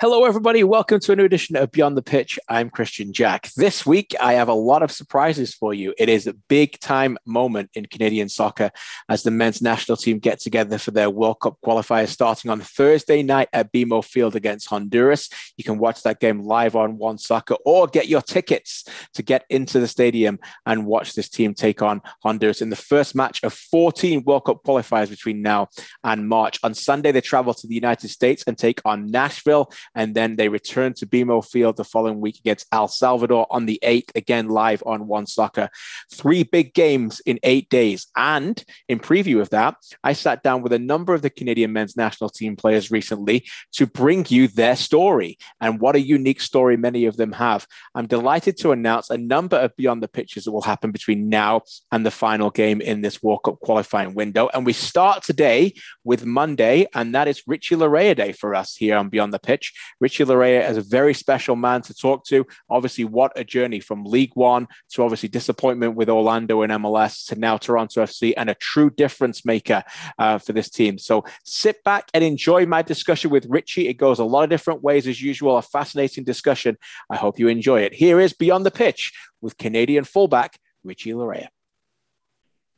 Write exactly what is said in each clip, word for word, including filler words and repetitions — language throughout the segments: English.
Hello, everybody. Welcome to a new edition of Beyond the Pitch. I'm Christian Jack. This week, I have a lot of surprises for you. It is a big time moment in Canadian soccer as the men's national team get together for their World Cup qualifiers starting on Thursday night at B M O Field against Honduras. You can watch that game live on One Soccer or get your tickets to get into the stadium and watch this team take on Honduras in the first match of fourteen World Cup qualifiers between now and March. On Sunday, they travel to the United States and take on Nashville. And then they return to B M O Field the following week against El Salvador on the eighth, again, live on One Soccer. Three big games in eight days. And in preview of that, I sat down with a number of the Canadian men's national team players recently to bring you their story. And what a unique story many of them have. I'm delighted to announce a number of Beyond the Pitches that will happen between now and the final game in this World Cup qualifying window. And we start today with Monday, and that is Richie Laryea Day for us here on Beyond the Pitch. Richie Laryea is a very special man to talk to. Obviously, what a journey from League One to obviously disappointment with Orlando and M L S to now Toronto F C, and a true difference maker uh, for this team. So sit back and enjoy my discussion with Richie. It goes a lot of different ways as usual, a fascinating discussion. I hope you enjoy it. Here is Beyond the Pitch with Canadian fullback Richie Laryea.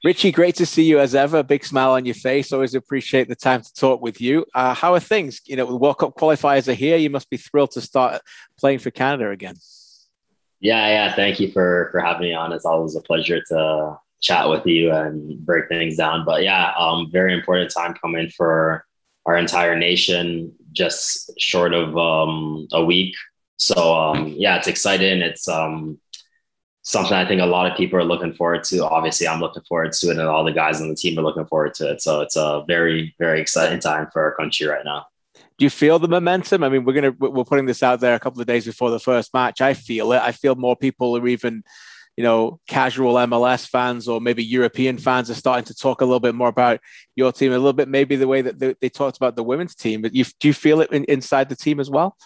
Richie, great to see you as ever. Big smile on your face. Always appreciate the time to talk with you. Uh, how are things? You know, the World Cup qualifiers are here. You must be thrilled to start playing for Canada again. Yeah, yeah. Thank you for for having me on. It's always a pleasure to chat with you and break things down. But yeah, um, very important time coming for our entire nation. Just short of um, a week. So um, yeah, it's exciting. It's um. something I think a lot of people are looking forward to. Obviously, I'm looking forward to it, and all the guys on the team are looking forward to it. So it's a very, very exciting time for our country right now. Do you feel the momentum? I mean, we're gonna we're putting this out there a couple of days before the first match. I feel it. I feel more people are even, you know, casual M L S fans or maybe European fans are starting to talk a little bit more about your team, a little bit maybe the way that they, they talked about the women's team. But you, do you feel it in, inside the team as well?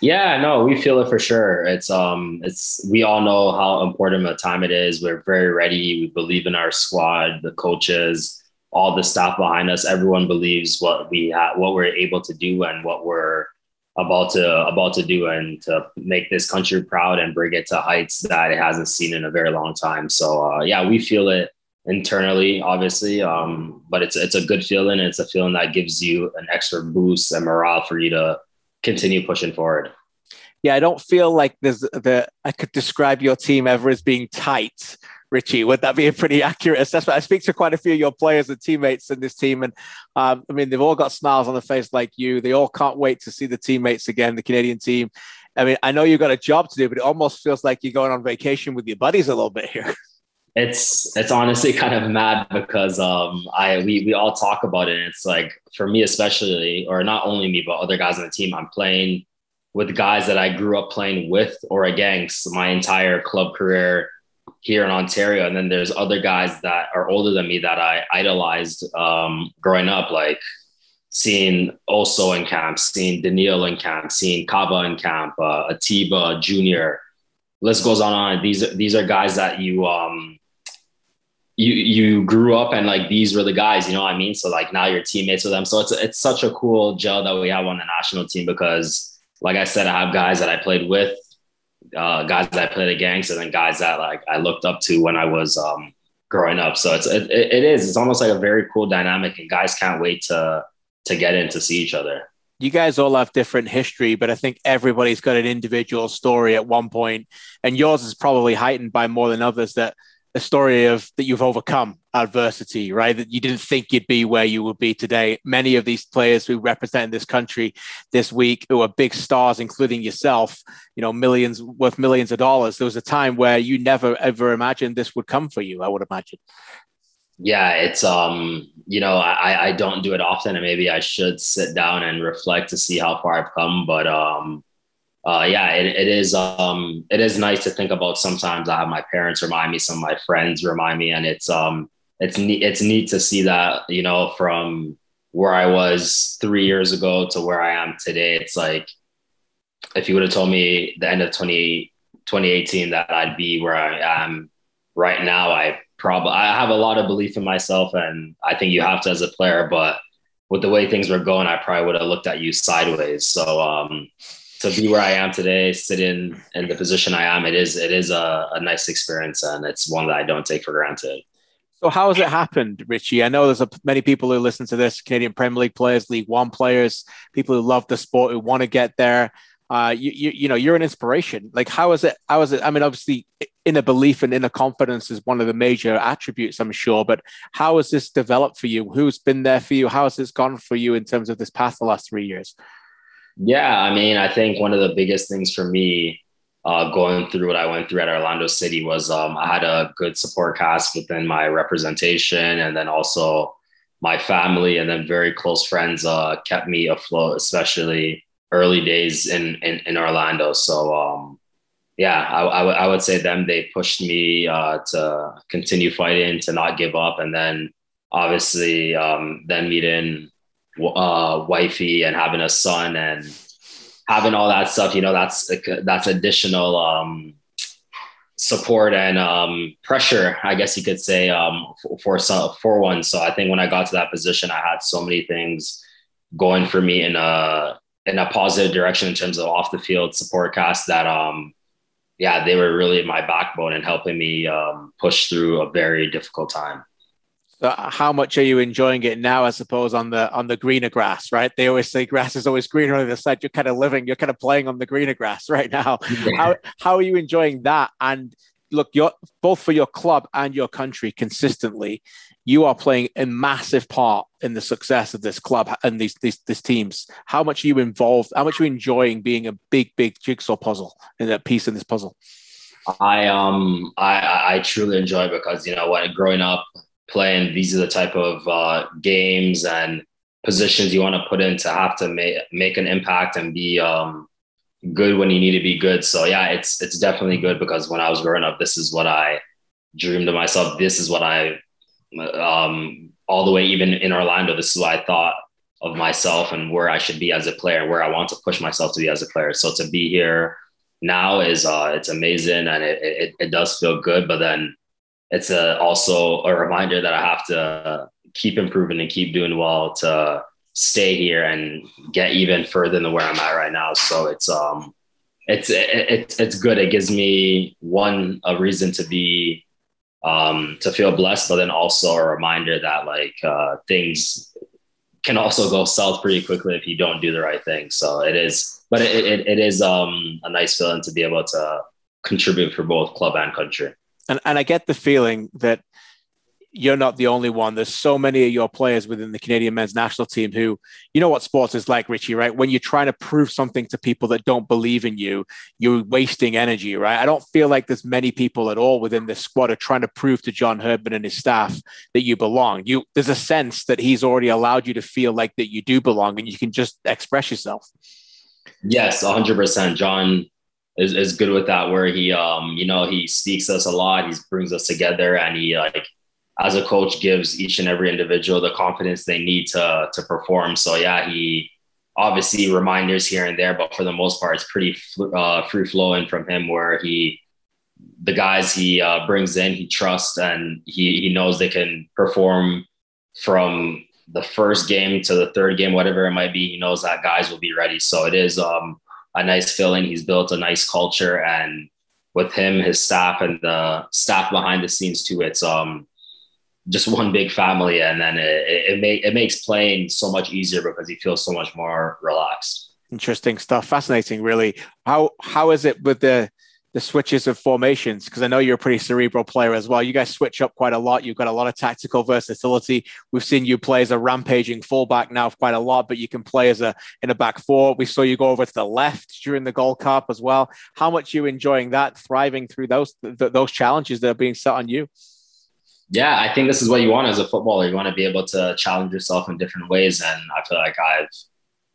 Yeah, no, we feel it for sure. It's um, it's we all know how important a time it is. We're very ready. We believe in our squad, the coaches, all the staff behind us. Everyone believes what we ha- what we're able to do and what we're about to about to do, and to make this country proud and bring it to heights that it hasn't seen in a very long time. So uh, yeah, we feel it internally, obviously, um, but it's it's a good feeling. It's a feeling that gives you an extra boost and morale for you to continue pushing forward. Yeah, I don't feel like there's the I could describe your team ever as being tight, Richie. Would that be a pretty accurate assessment? I speak to quite a few of your players and teammates in this team, and um, I mean, they've all got smiles on their face like you. They all can't wait to see the teammates again, the Canadian team. I mean, I know you've got a job to do, but it almost feels like you're going on vacation with your buddies a little bit here. It's it's honestly kind of mad because um I we we all talk about it. And it's like, for me especially, or not only me, but other guys on the team, I'm playing with guys that I grew up playing with or against my entire club career here in Ontario. And then there's other guys that are older than me that I idolized um growing up, like seeing Oso in camp, seeing Daniil in camp, seeing Kaba in camp, uh, Atiba, Junior. List goes on and on. These are these are guys that you um You you grew up, and like these were the guys, you know what I mean? So like now you're teammates with them. So it's it's such a cool gel that we have on the national team because, like I said, I have guys that I played with, uh, guys that I played against, and then guys that like I looked up to when I was um, growing up. So it's it, it is it's almost like a very cool dynamic, and guys can't wait to to get in to see each other. You guys all have different history, but I think everybody's got an individual story at one point, and yours is probably heightened by more than others that. A story of that you've overcome adversity, right? That you didn't think you'd be where you would be today. Many of these players who represent this country this week, who are big stars, including yourself, you know, millions worth millions of dollars. There was a time where you never ever imagined this would come for you, I would imagine. Yeah, it's um, you know, I I don't do it often, and maybe I should sit down and reflect to see how far I've come, but um. Uh, yeah, it, it is. Um, it is nice to think about. Sometimes I have my parents remind me, some of my friends remind me, and it's um, it's neat. It's neat to see that, you know, from where I was three years ago to where I am today. It's like, if you would have told me the end of twenty eighteen that I'd be where I am right now, I probably I have a lot of belief in myself, and I think you have to as a player, but. with the way things were going, I probably would have looked at you sideways. So um, to be where I am today, sit in, in the position I am, it is it is a, a nice experience, and it's one that I don't take for granted. So how has it happened, Richie? I know there's a, many people who listen to this, Canadian Premier League players, League One players, people who love the sport, who want to get there. Uh, you, you you know, you're an inspiration. Like, how is it? How is it? I mean, obviously, inner belief and inner confidence is one of the major attributes, I'm sure. But how has this developed for you? Who's been there for you? How has this gone for you in terms of this past the last three years? Yeah, I mean, I think one of the biggest things for me uh, going through what I went through at Orlando City was um, I had a good support cast within my representation, and then also my family, and then very close friends uh, kept me afloat, especially early days in, in, in Orlando. So, um, yeah, I, I, w- I would say them, they pushed me uh, to continue fighting, to not give up. And then obviously um, then meeting uh, wifey and having a son and having all that stuff, you know, that's, that's additional um, support and um, pressure, I guess you could say, um, for, for, for one. So I think when I got to that position, I had so many things going for me in a, in a positive direction in terms of off the field support cast that, um, yeah, they were really my backbone and helping me um, push through a very difficult time. So how much are you enjoying it now, I suppose, on the, on the greener grass, right? They always say grass is always greener on the side. You're kind of living, you're kind of playing on the greener grass right now. Yeah. How, how are you enjoying that? And look, you're both for your club and your country consistently, you are playing a massive part in the success of this club and these, these, these teams. How much are you involved? How much are you enjoying being a big, big jigsaw puzzle and a piece in this puzzle? I, um, I, I truly enjoy it because, you know, when growing up playing, these are the type of uh, games and positions you want to put in to have to make, make an impact and be um, good when you need to be good. So yeah, it's, it's definitely good because when I was growing up, this is what I dreamed of myself. This is what I, Um, all the way, even in Orlando, this is what I thought of myself and where I should be as a player, where I want to push myself to be as a player. So to be here now is, uh, it's amazing and it, it, it does feel good, but then it's a, also a reminder that I have to keep improving and keep doing well to stay here and get even further than where I'm at right now. So it's, um, it's, it, it, it's good. It gives me one, a reason to be, Um, to feel blessed, but then also a reminder that like uh, things can also go south pretty quickly if you don't do the right thing. So it is, but it it, it is um, a nice feeling to be able to contribute for both club and country. And and I get the feeling that you're not the only one. There's so many of your players within the Canadian men's national team who, you know what sports is like, Richie, right? When you're trying to prove something to people that don't believe in you, you're wasting energy, right? I don't feel like there's many people at all within this squad are trying to prove to John Herdman and his staff that you belong. You, there's a sense that he's already allowed you to feel like that you do belong and you can just express yourself. Yes, one hundred percent. John is, is good with that, where he, um, you know, he speaks us a lot. He brings us together and he like, as a coach, gives each and every individual the confidence they need to, to perform. So yeah, he obviously reminders here and there, but for the most part, it's pretty uh, free flowing from him where he, the guys he uh, brings in, he trusts and he, he knows they can perform from the first game to the third game, whatever it might be, he knows that guys will be ready. So it is um, a nice feeling. He's built a nice culture and with him, his staff and the staff behind the scenes too, it's, um, just one big family. And then it, it, make, it makes playing so much easier because you feel so much more relaxed. Interesting stuff. Fascinating, really. How, how is it with the, the switches of formations? Because I know you're a pretty cerebral player as well. You guys switch up quite a lot. You've got a lot of tactical versatility. We've seen you play as a rampaging fullback now quite a lot, but you can play as a in a back four. We saw you go over to the left during the Gold Cup as well. How much are you enjoying that, thriving through those th- those challenges that are being set on you? Yeah, I think this is what you want as a footballer. You want to be able to challenge yourself in different ways. And I feel like I've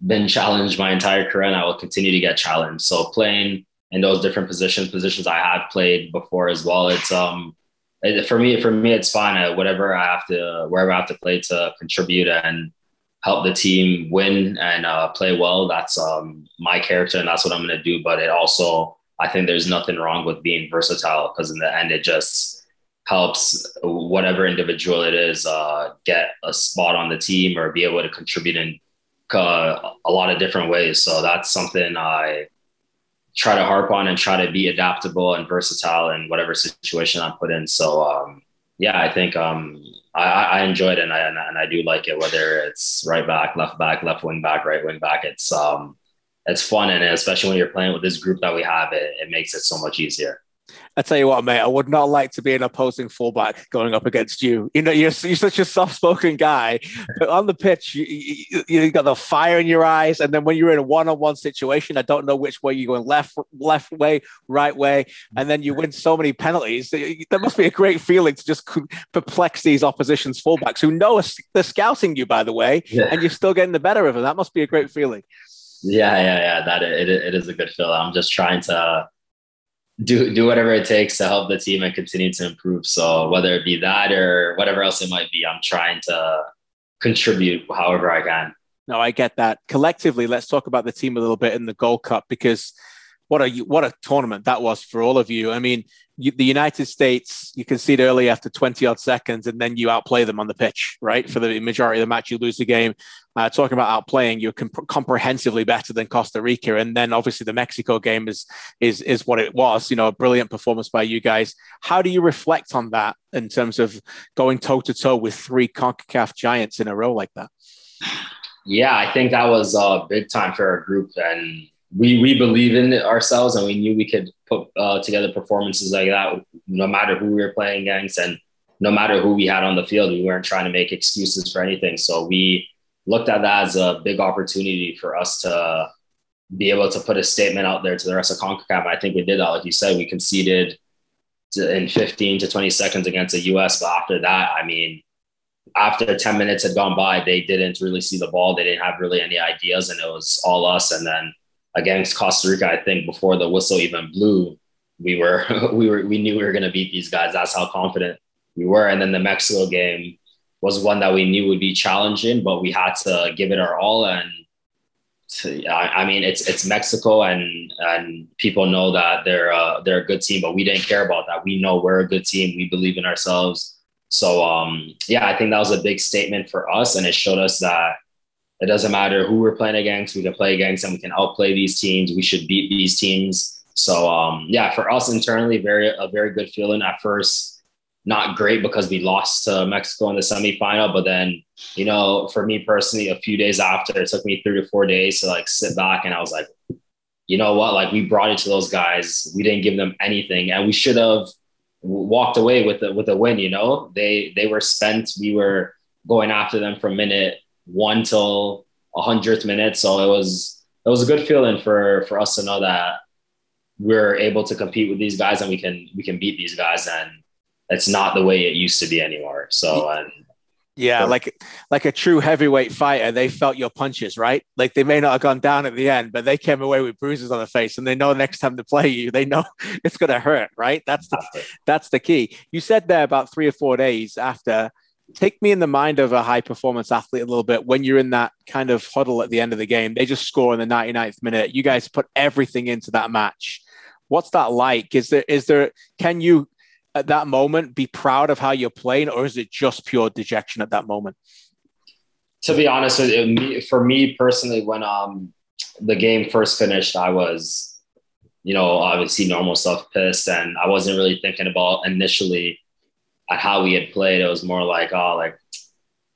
been challenged my entire career and I will continue to get challenged. So playing in those different positions, positions I have played before as well. It's um, it, for me, for me, it's fine. I, whatever I have to, wherever I have to play to contribute and help the team win and uh, play well. That's um, my character and that's what I'm going to do. But it also, I think there's nothing wrong with being versatile because in the end, it just helps whatever individual it is uh, get a spot on the team or be able to contribute in uh, a lot of different ways. So that's something I try to harp on and try to be adaptable and versatile in whatever situation I'm put in. So um, yeah, I think um, I, I enjoy it and I, and I do like it, whether it's right back, left back, left wing back, right wing back. It's um, it's fun. And especially when you're playing with this group that we have, it, it makes it so much easier. I tell you what, mate, I would not like to be an opposing fullback going up against you. You know, you're, you're such a soft-spoken guy, but on the pitch, you, you, you got the fire in your eyes. And then when you're in a one-on-one situation, I don't know which way you're going, left, left way, right way. And then you win so many penalties. That must be a great feeling to just perplex these opposition's fullbacks who know they're scouting you, by the way, yeah. and you're still getting the better of them. That must be a great feeling. Yeah, yeah, yeah. That it, it is a good feeling. I'm just trying to do do whatever it takes to help the team and continue to improve. So whether it be that or whatever else it might be, I'm trying to contribute however I can. No, I get that. Collectively, let's talk about the team a little bit in the Gold Cup, because what a, what a tournament that was for all of you. I mean, you, the United States, you concede early after twenty odd seconds and then you outplay them on the pitch, right? For the majority of the match, you lose the game. Uh, talking about outplaying, you're comp- comprehensively better than Costa Rica. And then obviously the Mexico game is, is, is what it was, you know, a brilliant performance by you guys. How do you reflect on that in terms of going toe to toe with three CONCACAF giants in a row like that? Yeah, I think that was a uh, big time for our group, and we we believe in ourselves, and we knew we could put uh, together performances like that, no matter who we were playing against and no matter who we had on the field. We weren't trying to make excuses for anything. So we looked at that as a big opportunity for us to be able to put a statement out there to the rest of CONCACAF. I think we did that. Like you said, we conceded to, in fifteen to twenty seconds against the U S. But after that, I mean, after ten minutes had gone by, they didn't really see the ball. They didn't have really any ideas, and it was all us. And then against Costa Rica, I think before the whistle even blew, we were we were we knew we were going to beat these guys. That's how confident we were. And then the Mexico game was one that we knew would be challenging, but we had to give it our all. And to, I, I mean, it's it's Mexico, and and people know that they're uh, they're a good team, but we didn't care about that. We know we're a good team. We believe in ourselves. So um, yeah, I think that was a big statement for us, and it showed us that it doesn't matter who we're playing against. We can play against them. We can outplay these teams. We should beat these teams. So, um, yeah, for us internally, very a very good feeling at first. Not great because we lost to Mexico in the semifinal. But then, you know, for me personally, a few days after, it took me three to four days to, like, sit back. And I was like, you know what? Like, we brought it to those guys. We didn't give them anything. And we should have walked away with a, with a win, you know? They, they were spent. We were going after them for a minute one till a hundredth minute. So it was, it was a good feeling for, for us to know that we're able to compete with these guys, and we can, we can beat these guys, and it's not the way it used to be anymore. So, and yeah, so. like, like a true heavyweight fighter, they felt your punches, right? Like, they may not have gone down at the end, but they came away with bruises on the face, and they know next time to play you, they know it's going to hurt, right? That's the, that's, that's the key. You said there about three or four days after. Take me in the mind of a high-performance athlete a little bit when you're in that kind of huddle at the end of the game. They just score in the ninety-ninth minute. You guys put everything into that match. What's that like? Is there, is there, can you at that moment be proud of how you're playing, or is it just pure dejection at that moment? To be honest, for me personally, when um, the game first finished, I was, you know, obviously normal stuff, pissed, and I wasn't really thinking about initially at how we had played. It was more like, oh, like,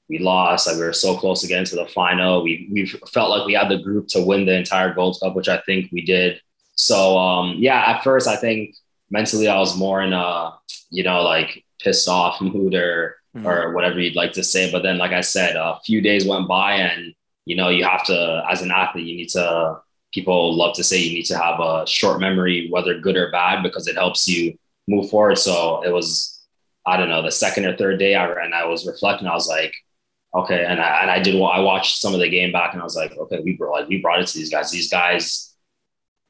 we lost. Like, we were so close again to the final. We we felt like we had the group to win the entire Gold Cup, which I think we did. So, um, yeah, at first, I think mentally I was more in a, you know, like, pissed off mood, or, mm-hmm. or whatever you'd like to say. But then, like I said, a few days went by, and, you know, you have to, as an athlete, you need to, people love to say you need to have a short memory, whether good or bad, because it helps you move forward. So it was, I don't know, the second or third day I ran, I was reflecting. I was like, okay. And I, and I did, I watched some of the game back, and I was like, okay, we brought, like, we brought it to these guys. These guys,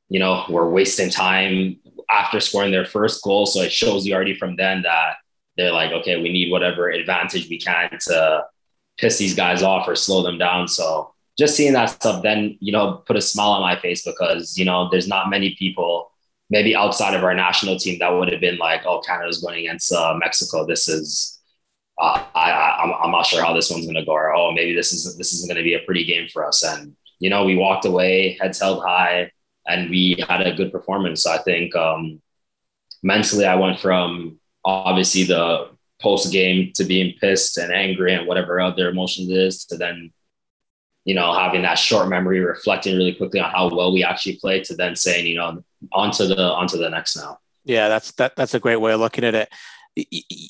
you know, were wasting time after scoring their first goal. So it shows you already from then that they're like, okay, we need whatever advantage we can to piss these guys off or slow them down. So just seeing that stuff then, you know, put a smile on my face, because, you know, there's not many people maybe outside of our national team, that would have been like, oh, Canada's going against uh, Mexico. This is, uh, I, I, I'm, I'm not sure how this one's going to go. Or, oh, maybe this isn't, this isn't going to be a pretty game for us. And, you know, we walked away, heads held high, and we had a good performance. I think um, mentally I went from obviously the post game to being pissed and angry and whatever other emotions it is, to then, you know, having that short memory, reflecting really quickly on how well we actually played, to then saying, you know, onto the, onto the next now. Yeah, that's, that, that's a great way of looking at it.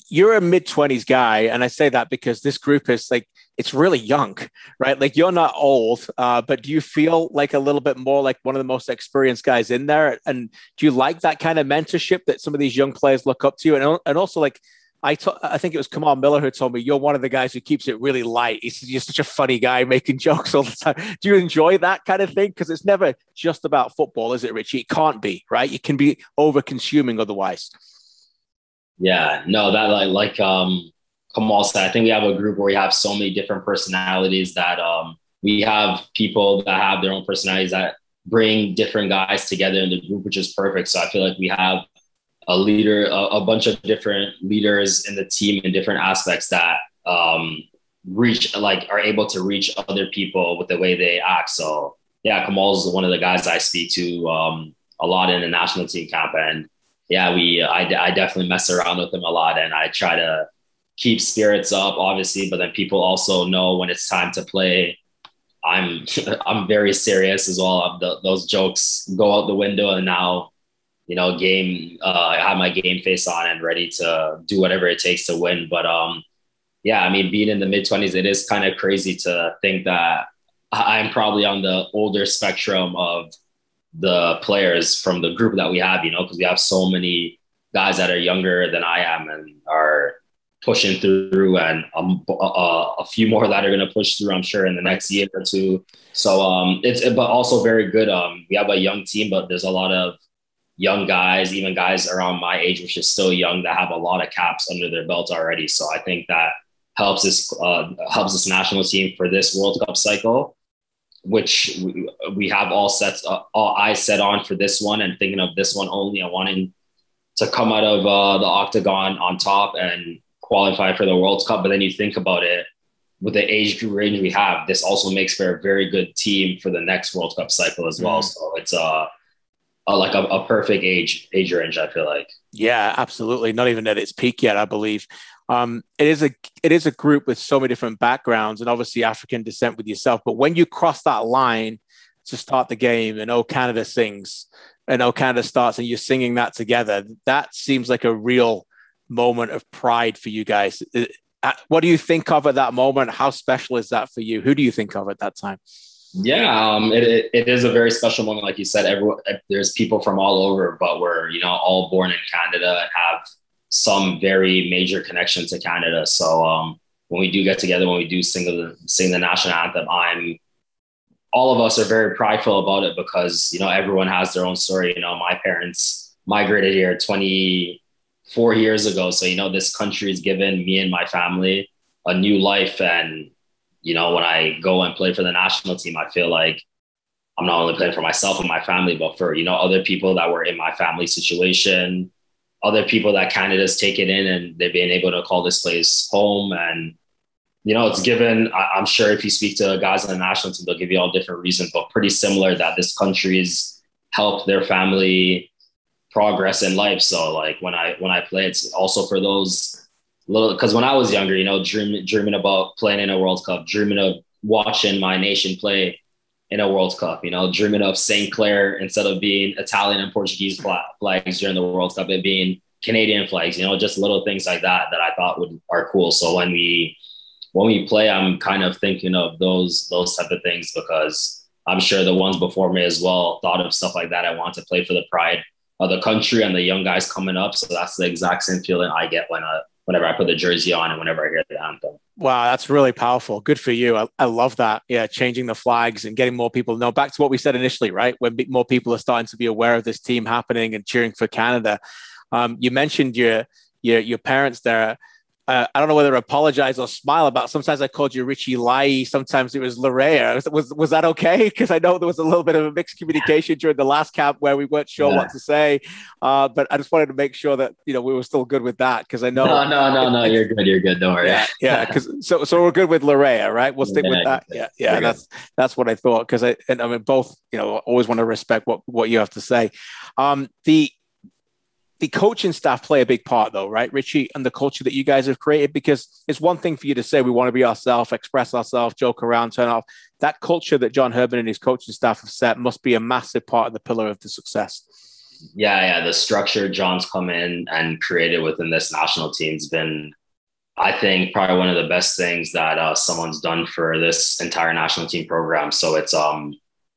You're a mid twenties guy. And I say that because this group is like, it's really young, right? Like you're not old, uh, but do you feel like a little bit more like one of the most experienced guys in there? And do you like that kind of mentorship that some of these young players look up to you? And, and also like, I, t- I think it was Kamal Miller who told me you're one of the guys who keeps it really light. He's just such a funny guy making jokes all the time. Do you enjoy that kind of thing? Because it's never just about football, is it, Richie? It can't be, right? It can be over-consuming otherwise. Yeah, no, that like, like um, Kamal said, I think we have a group where we have so many different personalities that um, we have people that have their own personalities that bring different guys together in the group, which is perfect. So I feel like we have a leader, a, a bunch of different leaders in the team in different aspects that um, reach, like are able to reach other people with the way they act. So yeah, Kamal is one of the guys I speak to um, a lot in the national team camp. And yeah, we, I, I definitely mess around with him a lot, and I try to keep spirits up obviously, but then people also know when it's time to play, I'm, I'm very serious as well. The, those jokes go out the window, and now, you know, game, uh, I have my game face on and ready to do whatever it takes to win. But um, yeah, I mean, being in the mid twenties, it is kind of crazy to think that I'm probably on the older spectrum of the players from the group that we have, you know, because we have so many guys that are younger than I am and are pushing through, and um, uh, a few more that are going to push through, I'm sure, in the next year or two. So um, it's, but also very good. Um, we have a young team, but there's a lot of young guys, even guys around my age, which is still young, that have a lot of caps under their belt already. So I think that helps us, uh, helps this national team for this World Cup cycle, which we, we have all sets, uh, all eyes set on for this one, and thinking of this one only, and wanting to come out of uh, the octagon on top and qualify for the World Cup. But then you think about it, with the age group range we have, this also makes for a very good team for the next World Cup cycle as well. Mm. So it's a, uh, Uh, like a, a perfect age age range, I feel like. Yeah, absolutely. Not even at its peak yet, I believe. Um, it is a it is a group with so many different backgrounds, and obviously African descent with yourself. But when you cross that line to start the game, and "Oh Canada Sings," and "Oh Canada Starts," and you're singing that together, that seems like a real moment of pride for you guys. What do you think of at that moment? How special is that for you? Who do you think of at that time? Yeah, um, it, it, it is a very special moment. Like you said, everyone, there's people from all over, but we're, you know, all born in Canada and have some very major connection to Canada. So um, when we do get together, when we do sing the, sing the national anthem, I'm, all of us are very prideful about it, because, you know, everyone has their own story. You know, my parents migrated here twenty-four years ago. So, you know, this country has given me and my family a new life. And you know, when I go and play for the national team, I feel like I'm not only playing for myself and my family, but for, you know, other people that were in my family situation, other people that Canada's taken in, and they've been able to call this place home. And, you know, it's given, I, I'm sure if you speak to guys on the national team, they'll give you all different reasons, but pretty similar, that this country's helped their family progress in life. So like when I, when I play, it's also for those little, because when I was younger, you know, dream, dreaming about playing in a World Cup, dreaming of watching my nation play in a World Cup, you know, dreaming of Saint Clair, instead of being Italian and Portuguese flags during the World Cup, it being Canadian flags, you know, just little things like that that I thought would are cool. So when we when we play, I'm kind of thinking of those those type of things, because I'm sure the ones before me as well thought of stuff like that. I want to play for the pride of the country and the young guys coming up. So that's the exact same feeling I get when I whenever I put the jersey on and whenever I hear the anthem. Wow, that's really powerful. Good for you. I, I love that. Yeah, changing the flags and getting more people to know. Back to what we said initially, right? When b- more people are starting to be aware of this team happening and cheering for Canada. Um, you mentioned your, your your parents there. Uh, I don't know whether to apologize or smile about. Sometimes I called you Richie Laryea. Sometimes it was Laryea. Was, was was that okay? Because I know there was a little bit of a mixed communication during the last camp where we weren't sure yeah. what to say. Uh, but I just wanted to make sure that you know we were still good with that because I know. No, no, no, it, no. You're good. You're good. Don't worry. Yeah, yeah. Because so so we're good with Laryea, right? We'll stick yeah, with that. Yeah, yeah. That's good. That's what I thought. Because I and I mean both. You know, always want to respect what what you have to say. Um, the. The coaching staff play a big part though, right, Richie, and the culture that you guys have created, because it's one thing for you to say, we want to be ourselves, express ourselves, joke around, turn off. That culture that John Herdman and his coaching staff have set must be a massive part of the pillar of the success. Yeah. Yeah. The structure John's come in and created within this national team has been, I think, probably one of the best things that uh, someone's done for this entire national team program. So it's, um,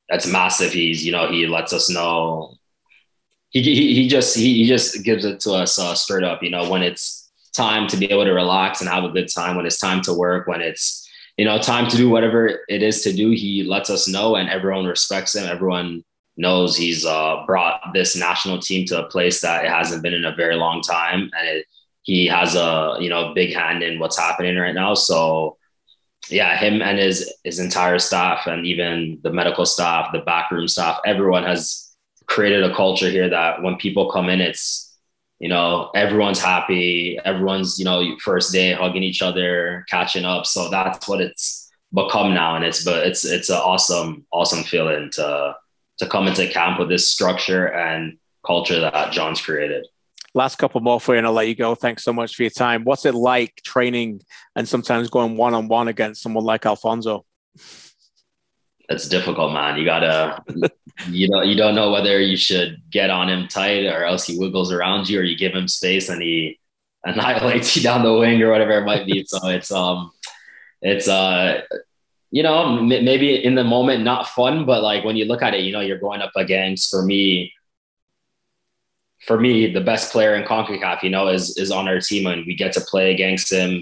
that's massive. He's, you know, he lets us know, He, he he just he, he just gives it to us uh, straight up, you know, when it's time to be able to relax and have a good time, when it's time to work, when it's, you know, time to do whatever it is to do, he lets us know and everyone respects him. Everyone knows he's uh, brought this national team to a place that it hasn't been in a very long time. And it, he has a, you know, big hand in what's happening right now. So yeah, him and his, his entire staff and even the medical staff, the backroom staff, everyone has created a culture here that when people come in, it's, you know, everyone's happy. Everyone's, you know, first day hugging each other, catching up. So that's what it's become now. And it's, but it's, it's an awesome, awesome feeling to, to come into camp with this structure and culture that John's created. Last couple more for you and I'll let you go. Thanks so much for your time. What's it like training and sometimes going one-on-one against someone like Alfonso? It's difficult, man. You gotta, you know, you don't know whether you should get on him tight or else he wiggles around you, or you give him space and he annihilates you down the wing or whatever it might be. So it's, um, it's, uh, you know, m- maybe in the moment, not fun, but like when you look at it, you know, you're going up against, for me, for me, the best player in CONCACAF, you know, is, is on our team and we get to play against him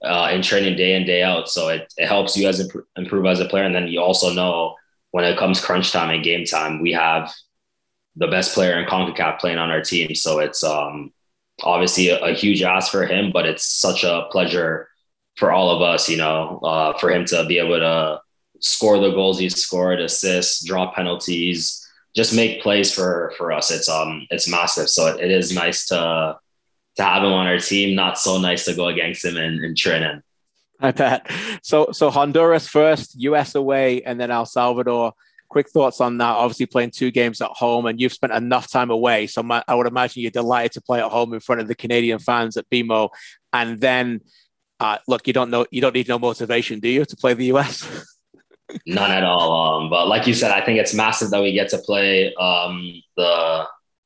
Uh, in training day in, day out. So it, it helps you as imp- improve as a player. And then you also know when it comes crunch time and game time, we have the best player in CONCACAF playing on our team. So it's um, obviously a, a huge ask for him, but it's such a pleasure for all of us, you know, uh, for him to be able to score the goals he scored, assists, draw penalties, just make plays for, for us. It's, um, it's massive. So it, it is nice to, to have him on our team. Not so nice to go against him in, in training. I bet. So, so Honduras first, U S away, and then El Salvador. Quick thoughts on that. Obviously playing two games at home and you've spent enough time away. So my, I would imagine you're delighted to play at home in front of the Canadian fans at B M O. And then uh, look, you don't know, you don't need no motivation, do you, to play the U S? None at all. Um, but like you said, I think it's massive that we get to play um, the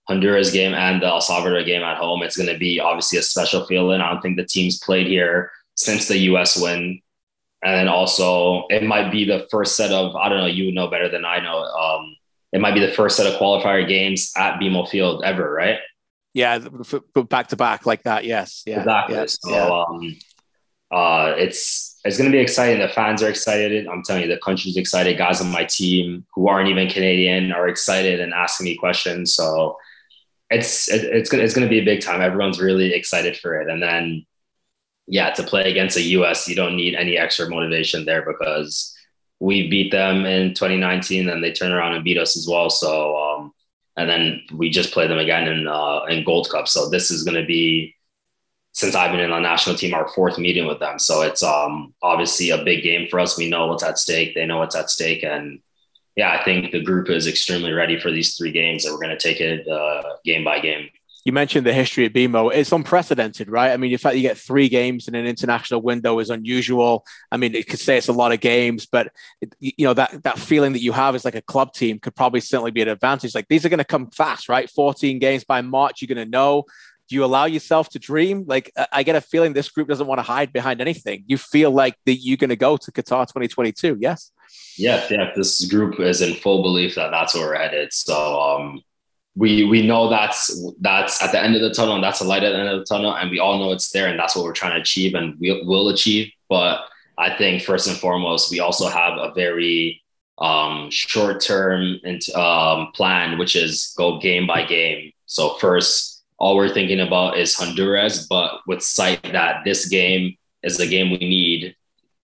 Honduras game and the El Salvador game at home. It's going to be obviously a special feeling. I don't think the team's played here since the U S win. And then also it might be the first set of, I don't know, you know better than I know. Um, it might be the first set of qualifier games at B M O Field ever, right? Yeah. But back to back like that. Yes. Yeah. Exactly. Yes, so yeah. Um, uh, it's, it's going to be exciting. The fans are excited. I'm telling you, the country's excited. Guys on my team who aren't even Canadian are excited and asking me questions. So It's it's it's going to be a big time. Everyone's really excited for it. And then, yeah, to play against the U S, you don't need any extra motivation there because we beat them in twenty nineteen and they turn around and beat us as well. So, um, and then we just play them again in uh, in Gold Cup. So this is going to be, since I've been in the national team, our fourth meeting with them. So it's um, obviously a big game for us. We know what's at stake. They know what's at stake. And yeah, I think the group is extremely ready for these three games and we're going to take it uh, game by game. You mentioned the history at B M O. It's unprecedented, right? I mean, the fact you get three games in an international window is unusual. I mean, it could say it's a lot of games, but it, you know, that, that feeling that you have as like a club team could probably certainly be an advantage. Like these are going to come fast, right? fourteen games by March, you're going to know. Do you allow yourself to dream? Like I get a feeling this group doesn't want to hide behind anything. You feel like that you're going to go to Qatar twenty twenty-two. Yes. Yeah, yeah. This group is in full belief that that's where we're headed. So um, we we know that's that's at the end of the tunnel, and that's a light at the end of the tunnel, and we all know it's there, and that's what we're trying to achieve, and we will achieve. But I think first and foremost, we also have a very um, short term and um, plan, which is go game by game. So first, all we're thinking about is Honduras, but with sight that this game is the game we need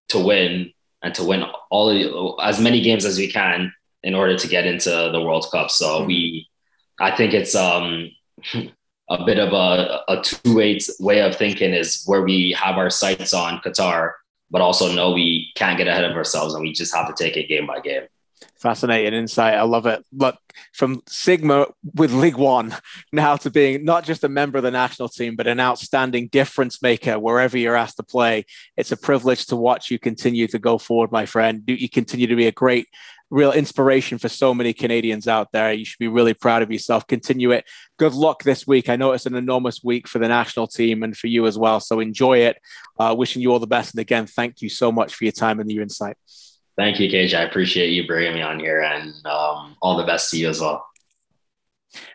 to win and to win all as many games as we can in order to get into the World Cup. So we, I think it's um, a bit of a, a two-way way of thinking is where we have our sights on Qatar, but also know we can't get ahead of ourselves and we just have to take it game by game. Fascinating insight. I love it. Look, from Sigma with League One now to being not just a member of the national team, but an outstanding difference maker wherever you're asked to play. It's a privilege to watch you continue to go forward, my friend. You continue to be a great, real inspiration for so many Canadians out there. You should be really proud of yourself. Continue it. Good luck this week. I know it's an enormous week for the national team and for you as well. So enjoy it. Uh, wishing you all the best. And again, thank you so much for your time and your insight. Thank you, Cage. I appreciate you bringing me on here, and um, all the best to you as well.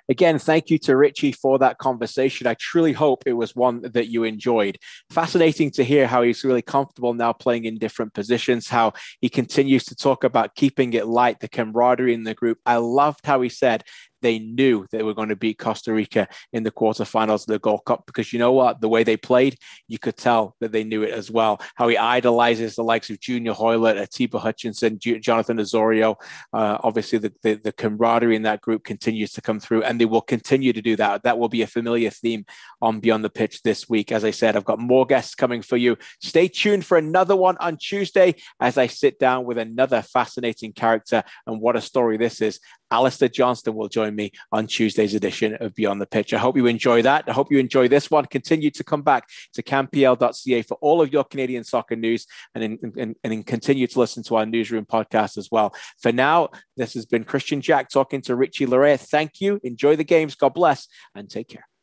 Again, thank you to Richie for that conversation. I truly hope it was one that you enjoyed. Fascinating to hear how he's really comfortable now playing in different positions, how he continues to talk about keeping it light, the camaraderie in the group. I loved how he said they knew they were going to beat Costa Rica in the quarterfinals of the Gold Cup, because you know what? The way they played, you could tell that they knew it as well. How he idolizes the likes of Junior Hoylett, Atiba Hutchinson, Jonathan Azorio. Uh, obviously, the, the, the camaraderie in that group continues to come through, and they will continue to do that. That will be a familiar theme on Beyond the Pitch this week. As I said, I've got more guests coming for you. Stay tuned for another one on Tuesday as I sit down with another fascinating character. And what a story this is. Alistair Johnston will join me on Tuesday's edition of Beyond the Pitch. I hope you enjoy that. I hope you enjoy this one. Continue to come back to Can P L dot C A for all of your Canadian soccer news, and, in, and, and continue to listen to our Newsroom podcast as well. For now, this has been Christian Jack talking to Richie Laryea. Thank you. Enjoy the games. God bless and take care.